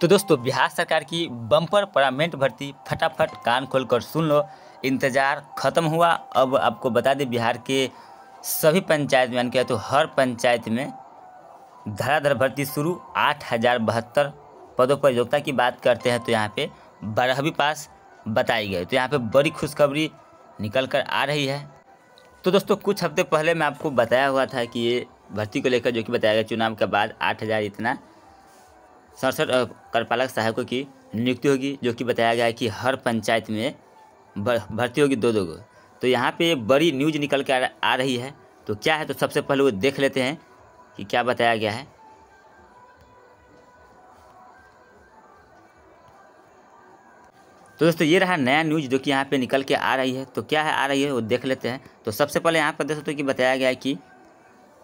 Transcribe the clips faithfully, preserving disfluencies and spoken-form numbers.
तो दोस्तों बिहार सरकार की बम्पर पैरामेंट भर्ती फटाफट कान खोलकर सुन लो, इंतज़ार खत्म हुआ। अब आपको बता दें बिहार के सभी पंचायत में यानी तो हर पंचायत में धड़ाधड़ भर्ती शुरू। आठ हज़ार बहत्तर पदों पर योग्यता की बात करते हैं तो यहाँ पे बारहवीं पास बताई गई, तो यहाँ पे बड़ी खुशखबरी निकल कर आ रही है। तो दोस्तों कुछ हफ्ते पहले मैं आपको बताया हुआ था कि ये भर्ती को लेकर जो कि बताया गया चुनाव के बाद आठ हज़ार इतना सड़सठ कार्यपालक सहायकों की नियुक्ति होगी, जो कि बताया गया है कि हर पंचायत में भर्ती होगी दो दो गो। तो यहाँ पे बड़ी न्यूज़ निकल कर आ रही है। तो क्या है तो सबसे पहले वो देख लेते हैं कि क्या बताया गया है। तो दोस्तों ये रहा नया न्यूज़ जो कि यहाँ पे निकल के आ रही है। तो क्या है आ रही है वो देख लेते हैं। तो सबसे पहले यहाँ पर दोस्तों कि बताया गया है कि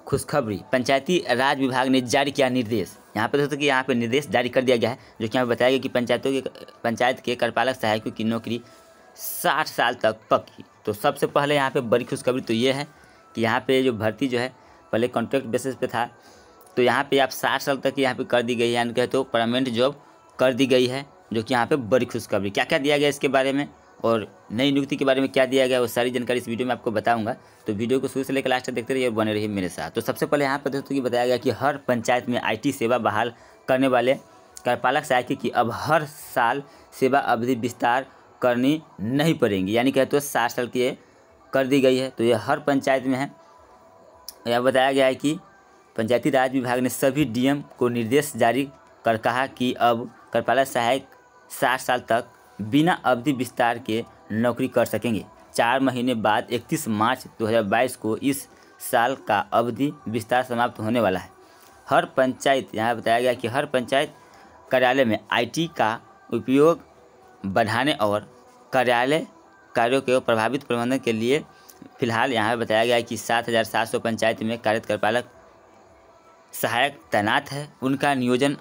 खुशखबरी, पंचायती राज विभाग ने जारी किया निर्देश। यहाँ पर दोस्तों कि यहाँ पे निर्देश जारी कर दिया गया है, जो कि यहाँ बताया गया कि पंचायतों के पंचायत के कार्यपालक सहायकों की नौकरी साठ साल तक पक्की। तो सबसे पहले यहाँ पे बड़ी खुशखबरी तो ये है कि यहाँ पे जो भर्ती जो है पहले कॉन्ट्रैक्ट बेसिस पे था, तो यहाँ पे आप साठ साल तक यहाँ पे कर दी गई है, यानी कहे तो परमानेंट जॉब कर दी गई है, जो कि यहाँ पे बड़ी खुशखबरी। क्या क्या दिया गया इसके बारे में और नई नियुक्ति के बारे में क्या दिया गया वो सारी जानकारी इस वीडियो में आपको बताऊंगा। तो वीडियो को शुरू से लेकर लास्ट तक देखते रहिए और बने रहिए मेरे साथ। तो सबसे पहले यहाँ पर दोस्तों की बताया गया कि हर पंचायत में आईटी सेवा बहाल करने वाले कार्यपालक सहायक की अब हर साल सेवा अवधि विस्तार करनी नहीं पड़ेगी, यानी कहते तो साठ साल की कर दी गई है। तो ये हर पंचायत में है। यह बताया गया है कि पंचायती राज विभाग ने सभी डीएम को निर्देश जारी कर कहा कि अब कार्यपालक सहायक साठ साल तक बिना अवधि विस्तार के नौकरी कर सकेंगे। चार महीने बाद इकतीस मार्च दो हज़ार बाईस को इस साल का अवधि विस्तार समाप्त होने वाला है। हर पंचायत, यहाँ बताया गया कि हर पंचायत कार्यालय में आईटी का उपयोग बढ़ाने और कार्यालय कार्यों के प्रभावित प्रबंधन के लिए फिलहाल यहाँ बताया गया कि सात हज़ार सात सौ पंचायत में कार्यरत कार्यपालक सहायक तैनात है। उनका नियोजन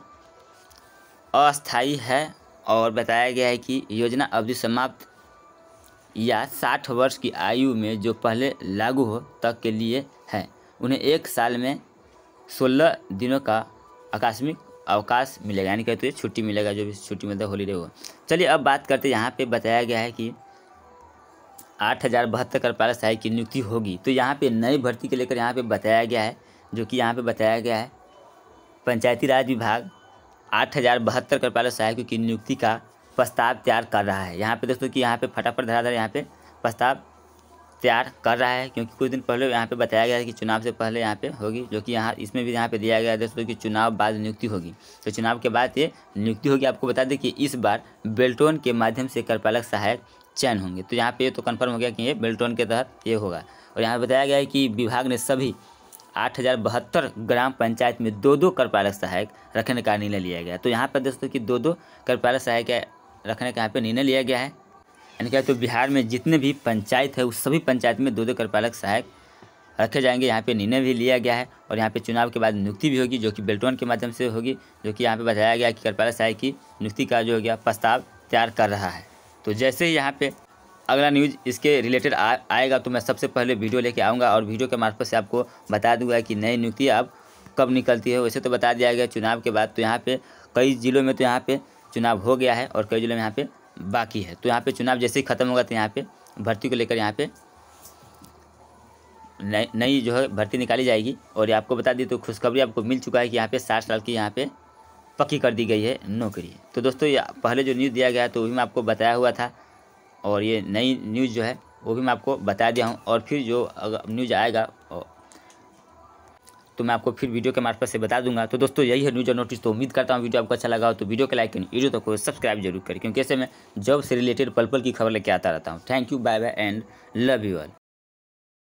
अस्थायी है और बताया गया है कि योजना अवधि समाप्त या साठ वर्ष की आयु में जो पहले लागू हो तक के लिए है। उन्हें एक साल में सोलह दिनों का आकस्मिक अवकाश मिलेगा, यानी कहते हैं छुट्टी मिलेगा, जो भी छुट्टी मिलता है हॉलीडे होगा। चलिए अब बात करते हैं, यहाँ पे बताया गया है कि आठ हज़ार बहत्तर कार्यपालक सहायक की नियुक्ति होगी। तो यहाँ पे नई भर्ती के लेकर यहाँ पे बताया गया है, जो कि यहाँ पे बताया गया है पंचायती राज विभाग आठ हज़ार बहत्तर कार्यपालक सहायकों की नियुक्ति का प्रस्ताव तैयार कर रहा है। यहाँ पे दोस्तों कि यहाँ पे फटाफट धड़ाधड़ यहाँ पे प्रस्ताव तैयार कर रहा है, क्योंकि कुछ दिन पहले यहाँ पे बताया गया है कि चुनाव से पहले यहाँ पे होगी, जो कि यहाँ इसमें भी यहाँ पे दिया गया है दोस्तों कि चुनाव बाद नियुक्ति होगी। तो चुनाव के बाद ये नियुक्ति होगी। आपको बता दें कि इस बार बेल्टोन के माध्यम से कार्यपालक सहायक चयन होंगे। तो यहाँ पे तो कन्फर्म हो गया कि ये बेल्टोन के तहत ये होगा। और यहाँ बताया गया है कि विभाग ने सभी आठ हज़ार बहत्तर ग्राम पंचायत में दो दो कार्यपालक सहायक रखने का निर्णय लिया गया। तो यहाँ पर दोस्तों कि दो दो कार्यपालक सहायक रखने का यहाँ पे निर्णय लिया गया है, यानी क्या तो बिहार में जितने भी पंचायत है उस सभी पंचायत में दो दो कार्यपालक सहायक रखे जाएंगे, यहाँ पे निर्णय भी लिया गया है। और यहाँ पे चुनाव के बाद नियुक्ति भी होगी, जो कि बेल्टोन के माध्यम से होगी, जो कि यहाँ पर बताया गया कि कार्यपालक सहायक की नियुक्ति का जो हो गया प्रस्ताव तैयार कर रहा है। तो जैसे ही यहाँ पर अगला न्यूज़ इसके रिलेटेड आएगा तो मैं सबसे पहले वीडियो लेके आऊँगा और वीडियो के मार्फत से आपको बता दूंगा कि नई नियुक्ति अब कब निकलती है। वैसे तो बता दिया गया चुनाव के बाद। तो यहाँ पे कई ज़िलों में तो यहाँ पे चुनाव हो गया है और कई ज़िलों में यहाँ पे बाकी है। तो यहाँ पे चुनाव जैसे ही ख़त्म होगा तो यहाँ पे भर्ती को लेकर यहाँ पे नई नई जो है भर्ती निकाली जाएगी। और ये आपको बता दी तो खुशखबरी आपको मिल चुका है कि यहाँ पर साठ साल की यहाँ पर पक्की कर दी गई है नौकरी। तो दोस्तों पहले जो न्यूज़ दिया गया तो वही मैं आपको बताया हुआ था, और ये नई न्यूज़ जो है वो भी मैं आपको बता दिया हूँ। और फिर जो अगर न्यूज़ आएगा तो मैं आपको फिर वीडियो के मार्फत से बता दूंगा। तो दोस्तों यही है न्यूज़ और नोटिस। तो उम्मीद करता हूँ वीडियो आपको अच्छा लगा हो। तो वीडियो को लाइक करें, वीडियो को सब्सक्राइब जरूर करें, क्योंकि ऐसे मैं जॉब से रिलेटेड पल पल की खबर लेके आता रहता हूँ। Thank you, bye bye and love you all.